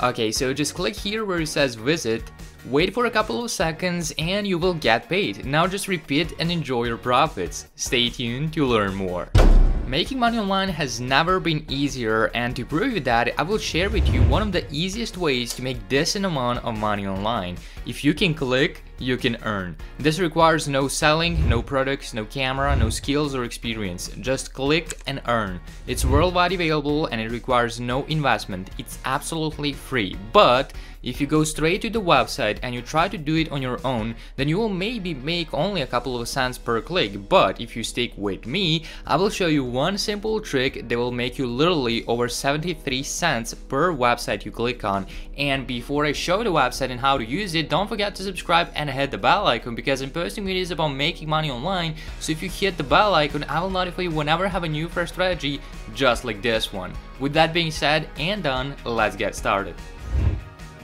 Okay, so just click here where it says visit, wait for a couple of seconds and you will get paid. Now just repeat and enjoy your profits. Stay tuned to learn more. Making money online has never been easier, and to prove that, I will share with you one of the easiest ways to make decent amount of money online. If you can click, you can earn. This requires no selling, no products, no camera, no skills or experience. Just click and earn. It's worldwide available and it requires no investment. It's absolutely free. But if you go straight to the website and you try to do it on your own, then you will maybe make only a couple of cents per click. But if you stick with me, I will show you one simple trick that will make you literally over 73 cents per website you click on. And before I show the website and how to use it, don't forget to subscribe and hit the bell icon, because I'm posting videos about making money online. So if you hit the bell icon, I will notify you whenever I have a new fresh strategy just like this one. With that being said and done, let's get started.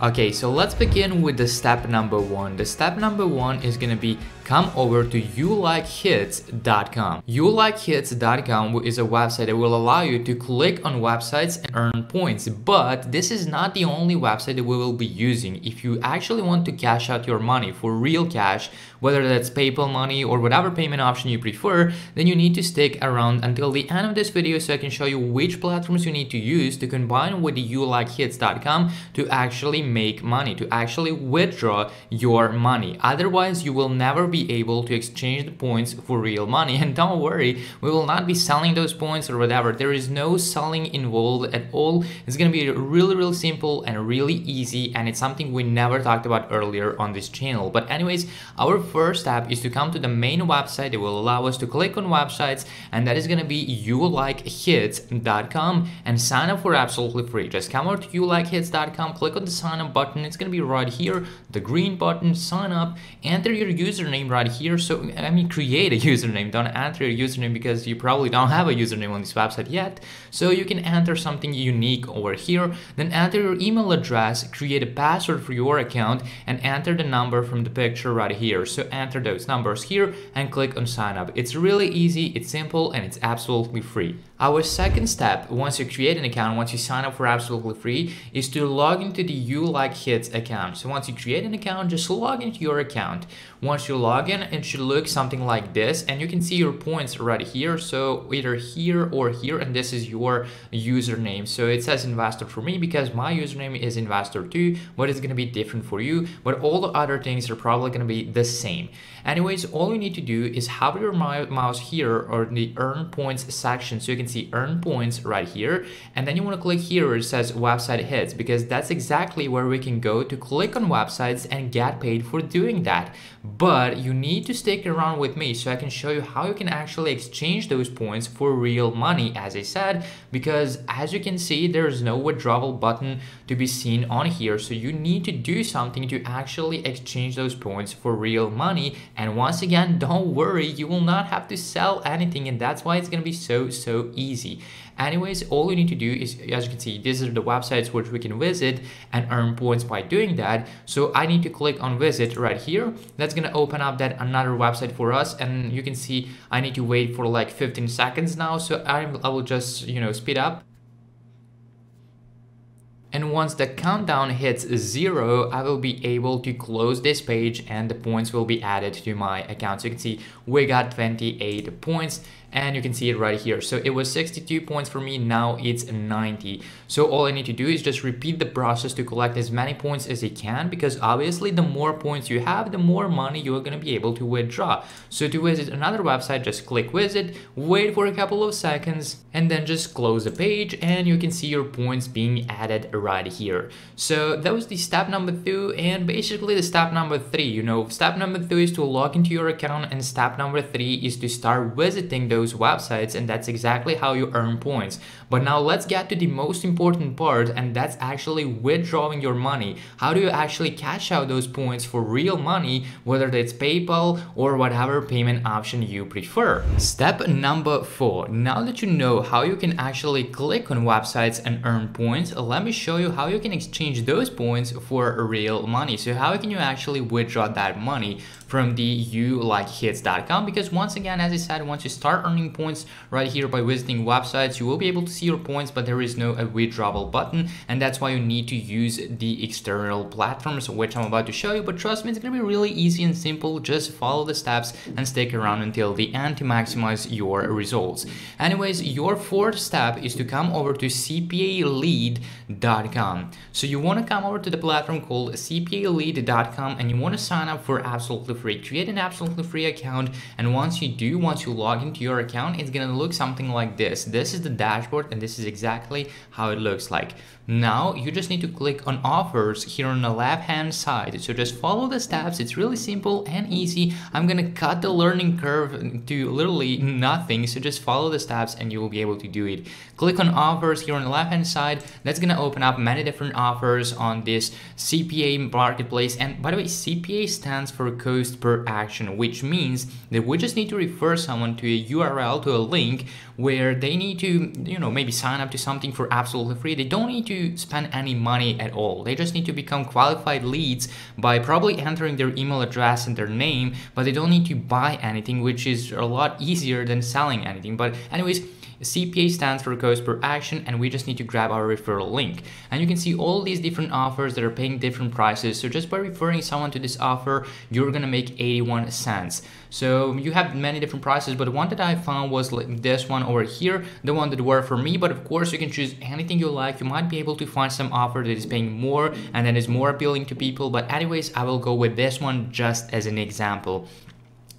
Okay, so let's begin with the step number one. The step number one is gonna be come over to YouLikeHits.com. YouLikeHits.com is a website that will allow you to click on websites and earn points, but this is not the only website that we will be using. If you actually want to cash out your money for real cash, whether that's PayPal money or whatever payment option you prefer, then you need to stick around until the end of this video so I can show you which platforms you need to use to combine with the YouLikeHits.com to actually make money, to actually withdraw your money. Otherwise, you will never be able to exchange the points for real money. And don't worry, we will not be selling those points or whatever. There is no selling involved at all. It's gonna be really simple and really easy, and it's something we never talked about earlier on this channel. But anyways, our first step is to come to the main website that will allow us to click on websites, and that is gonna be YouLikeHits.com, and sign up for absolutely free. Just come over to YouLikeHits.com, click on the sign up button. It's gonna be right here, the green button, sign up, enter your username right here. So I mean, create a username, don't enter your username because you probably don't have a username on this website yet. So you can enter something unique over here, then enter your email address, create a password for your account, and enter the number from the picture right here. So enter those numbers here and click on sign up. It's really easy, it's simple, and it's absolutely free. Our second step, once you create an account, once you sign up for absolutely free, is to log into the YouLikeHits account. So once you create an account, just log into your account. Once you log in, it should look something like this, and you can see your points right here. So either here or here, and this is your username. So it says investor for me because my username is investor2, but it's gonna be different for you. But all the other things are probably gonna be the same. Anyways, all you need to do is hover your mouse here or the earn points section, so you can see earn points right here, and then you want to click here where it says website hits, because that's exactly where we can go to click on websites and get paid for doing that. But you need to stick around with me so I can show you how you can actually exchange those points for real money, as I said, because as you can see, there is no withdrawal button to be seen on here. So you need to do something to actually exchange those points for real money. And once again, don't worry, you will not have to sell anything, and that's why it's gonna be so easy. Anyways, all you need to do is, as you can see, these are the websites which we can visit and earn points by doing that. So I need to click on visit right here. That's gonna open up that another website for us, and you can see I need to wait for like 15 seconds now. So I will just, you know, speed up. And once the countdown hits 0, I will be able to close this page and the points will be added to my account. So you can see we got 28 points, and you can see it right here. So it was 62 points for me, now it's 90. So all I need to do is just repeat the process to collect as many points as I can, because obviously the more points you have, the more money you are gonna be able to withdraw. So to visit another website, just click visit, wait for a couple of seconds, and then just close the page, and you can see your points being added right here. So that was the step number 2, and basically the step number 3, you know, step number 2 is to log into your account, and step number 3 is to start visiting those websites, and that's exactly how you earn points. But now let's get to the most important part, and that's actually withdrawing your money. How do you actually cash out those points for real money, whether that's PayPal or whatever payment option you prefer? Step number 4, now that you know how you can actually click on websites and earn points, let me show you how you can exchange those points for real money. So how can you actually withdraw that money from the YouLikeHits.com, because once again, as I said, once you start earning points right here by visiting websites, you will be able to see your points, but there is no withdrawal button, and that's why you need to use the external platforms, which I'm about to show you. But trust me, it's gonna be really easy and simple. Just follow the steps and stick around until the end to maximize your results. Anyways, your fourth step is to come over to CPALead.com. So you want to come over to the platform called CPALead.com, and you want to sign up for absolutely free. Create an absolutely free account, and once you log into your account, it's gonna look something like this. This is the dashboard, and this is exactly how it looks like. Now you just need to click on offers here on the left hand side. So just follow the steps. It's really simple and easy. I'm gonna cut the learning curve to literally nothing. So just follow the steps and you will be able to do it. Click on offers here on the left hand side. That's gonna open up many different offers on this CPA marketplace. And by the way, CPA stands for cost per action, which means that we just need to refer someone to a URL, to a link where they need to, you know, maybe sign up to something for absolutely free. They don't need to spend any money at all. They just need to become qualified leads by probably entering their email address and their name, but they don't need to buy anything, which is a lot easier than selling anything. But anyways, CPA stands for cost per action, and we just need to grab our referral link. And you can see all these different offers that are paying different prices. So just by referring someone to this offer, you're gonna make 81 cents. So you have many different prices, but the one that I found was this one over here, the one that worked for me. But of course, you can choose anything you like. You might be able to find some offer that is paying more and that is more appealing to people. But anyways, I will go with this one just as an example.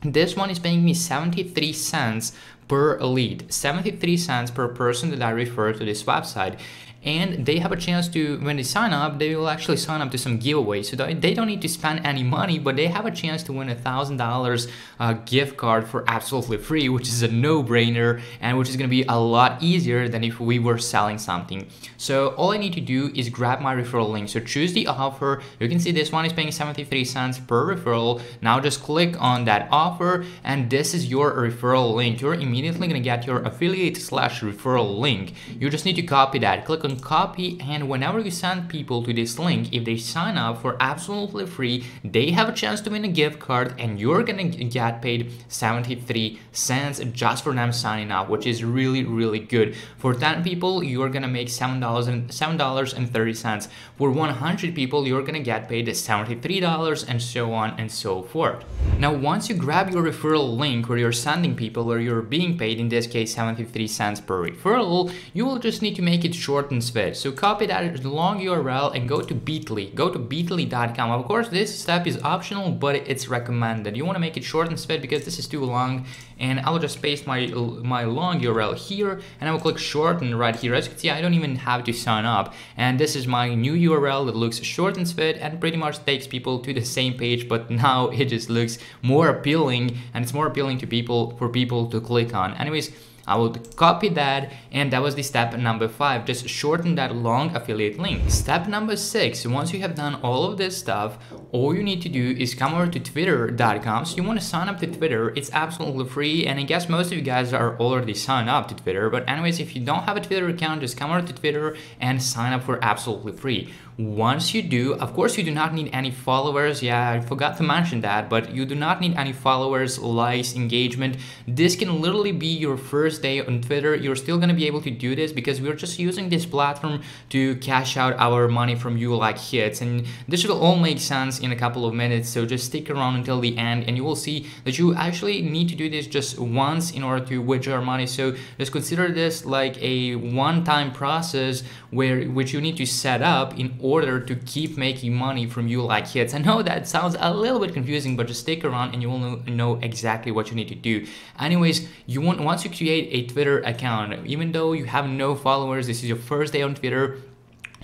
This one is paying me 73 cents per lead, 73 cents per person that I refer to this website. And they have a chance to, when they sign up, they will actually sign up to some giveaway. So they don't need to spend any money, but they have a chance to win $1,000 gift card for absolutely free, which is a no-brainer and which is gonna be a lot easier than if we were selling something. So all I need to do is grab my referral link. So choose the offer. You can see this one is paying 73 cents per referral. Now just click on that offer, and this is your referral link. You're immediately gonna get your affiliate / referral link. You just need to copy that. Click on copy, and whenever you send people to this link, if they sign up for absolutely free, they have a chance to win a gift card, and you're gonna get paid 73 cents just for them signing up, which is really, really good. For 10 people, you're gonna make $7.30. For 100 people, you're gonna get paid $73, and so on and so forth. Now, once you grab your referral link where you're sending people, where you're being paid, in this case, 73 cents per referral, you will just need to make it short and fit. So copy that long URL and go to Bitly. Go to bitly.com. Of course, this step is optional, but it's recommended. You want to make it short and fit because this is too long. And I'll just paste my long URL here, and I will click shorten right here. As you can see, I don't even have to sign up. And this is my new URL that looks short and fit and pretty much takes people to the same page, but now it just looks more appealing, and it's more appealing to people, for people to click on. Anyways, I would copy that, and that was the step number 5. Just shorten that long affiliate link. Step number 6, once you have done all of this stuff, all you need to do is come over to Twitter.com. So you want to sign up to Twitter. It's absolutely free, and I guess most of you guys are already signed up to Twitter. But anyways, if you don't have a Twitter account, just come over to Twitter and sign up for absolutely free. Once you do, of course, you do not need any followers. Yeah, I forgot to mention that, but you do not need any followers, likes, engagement. This can literally be your first day on Twitter. You're still gonna be able to do this because we're just using this platform to cash out our money from YouLikeHits, and this should all make sense in a couple of minutes. So just stick around until the end, and you will see that you actually need to do this just once in order to withdraw money. So just consider this like a one-time process which you need to set up in order to keep making money from YouLikeHits. I know that sounds a little bit confusing, but just stick around and you will know exactly what you need to do. Anyways, you want, once you create a Twitter account, even though you have no followers, this is your first day on Twitter,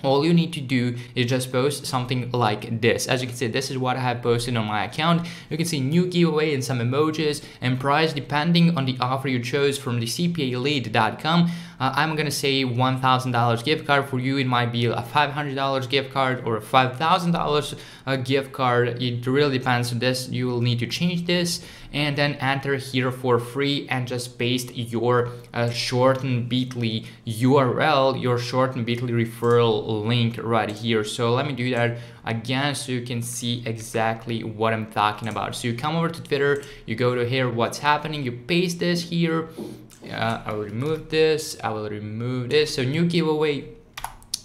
all you need to do is just post something like this. As you can see, this is what I have posted on my account. You can see new giveaway and some emojis and price depending on the offer you chose from the CPALead.com. I'm gonna say $1,000 gift card. For you, it might be a $500 gift card or a $5,000 gift card. It really depends on this. You will need to change this and then enter here for free and just paste your shortened Bitly URL, your shortened Bitly referral link right here. So let me do that again so you can see exactly what I'm talking about. So you come over to Twitter, you go to here, what's happening, you paste this here. I will remove this, I will remove this. So new giveaway,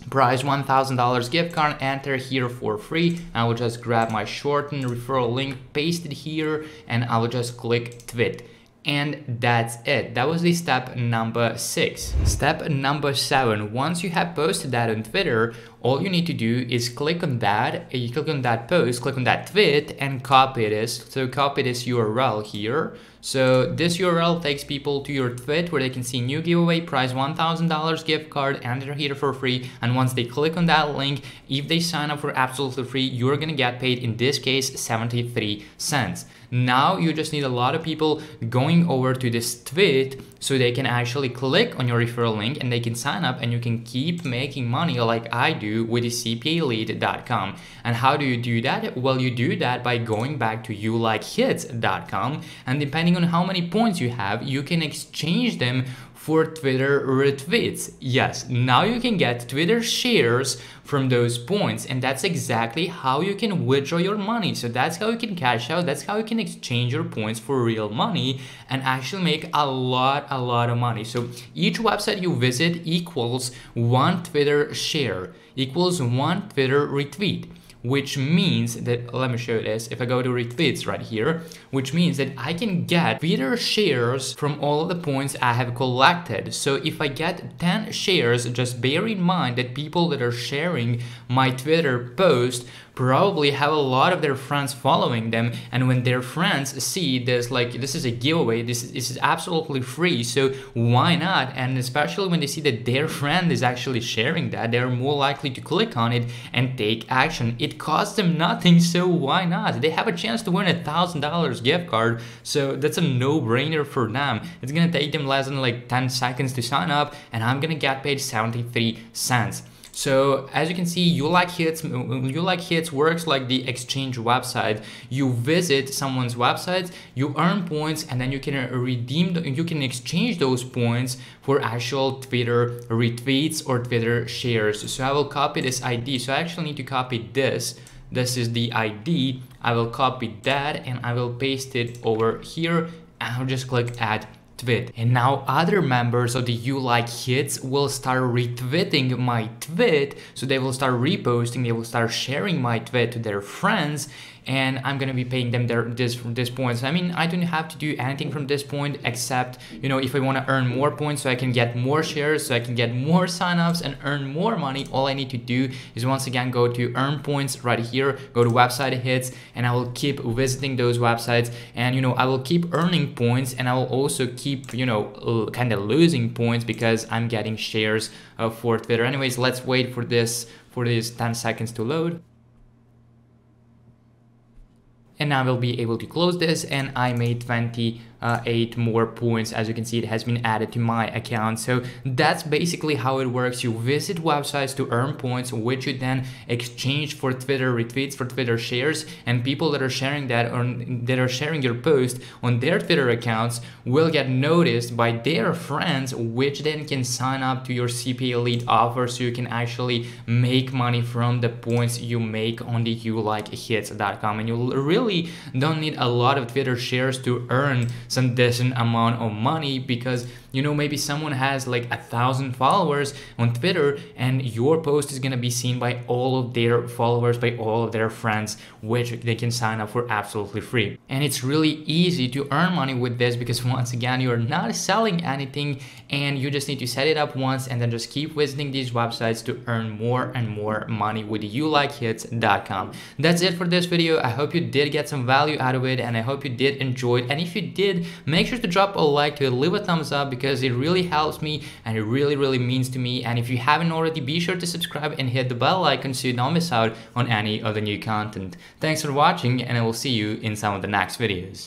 prize $1,000 gift card, enter here for free. I will just grab my shortened referral link, paste it here, and I will just click tweet. And that's it. That was the step number 6. Step number 7. Once you have posted that on Twitter, all you need to do is click on that, you click on that post, click on that tweet and copy this. So copy this URL here. So this URL takes people to your tweet where they can see new giveaway, prize $1,000 gift card, enter here for free. And once they click on that link, if they sign up for absolutely free, you're gonna get paid, in this case, 73 cents. Now you just need a lot of people going over to this tweet so they can actually click on your referral link and they can sign up, and you can keep making money like I do with the CPALead.com. And how do you do that? Well, you do that by going back to YouLikeHits.com, and depending on how many points you have, you can exchange them for Twitter retweets. Yes, now you can get Twitter shares from those points, and that's exactly how you can withdraw your money. So that's how you can cash out, that's how you can exchange your points for real money and actually make a lot of money. So each website you visit equals one Twitter share, equals one Twitter retweet, which means that, let me show you this, if I go to retweets right here, which means that I can get Twitter shares from all of the points I have collected. So if I get 10 shares, just bear in mind that people that are sharing my Twitter post probably have a lot of their friends following them, and when their friends see this, like, this is a giveaway, this is absolutely free, so why not? And especially when they see that their friend is actually sharing that, they're more likely to click on it and take action. It costs them nothing, so why not? They have a chance to win $1,000 gift card, so that's a no-brainer for them. It's gonna take them less than like 10 seconds to sign up, and I'm gonna get paid 73 cents. So as you can see, YouLikeHits works like the exchange website. You visit someone's website, you earn points, and then you can redeem, you can exchange those points for actual Twitter retweets or Twitter shares. So I will copy this ID. So I actually need to copy this. This is the ID. I will copy that and I will paste it over here. I'll just click add tweet. And now other members of the YouLikeHits will start retweeting my tweet. So they will start reposting, they will start sharing my tweet to their friends, and I'm gonna be paying them this from this point. So, I mean, I don't have to do anything from this point except, you know, if I wanna earn more points so I can get more shares, so I can get more signups and earn more money, all I need to do is once again go to earn points right here, go to website hits, and I will keep visiting those websites, and, you know, I will keep earning points, and I will also keep, you know, kind of losing points because I'm getting shares for Twitter. Anyways, let's wait for this, for these 10 seconds to load. And now we'll be able to close this, and I made 28 more points. As you can see, it has been added to my account. So that's basically how it works. You visit websites to earn points, which you then exchange for Twitter retweets, for Twitter shares, and people that are sharing that, or that are sharing your post on their Twitter accounts, will get noticed by their friends, which then can sign up to your CPA lead offer, so you can actually make money from the points you make on the YouLikeHits.com. And you really don't need a lot of Twitter shares to earn some decent amount of money, because, you know, maybe someone has like 1,000 followers on Twitter, and your post is gonna be seen by all of their followers, by all of their friends, which they can sign up for absolutely free. And it's really easy to earn money with this, because once again, you're not selling anything, and you just need to set it up once and then just keep visiting these websites to earn more and more money with YouLikeHits.com. That's it for this video. I hope you did get some value out of it, and I hope you did enjoy it. And if you did, make sure to drop a like to it, leave a thumbs up, because it really helps me and it really means to me. And if you haven't already, be sure to subscribe and hit the bell icon so you don't miss out on any of the new content. Thanks for watching, and I will see you in some of the next videos.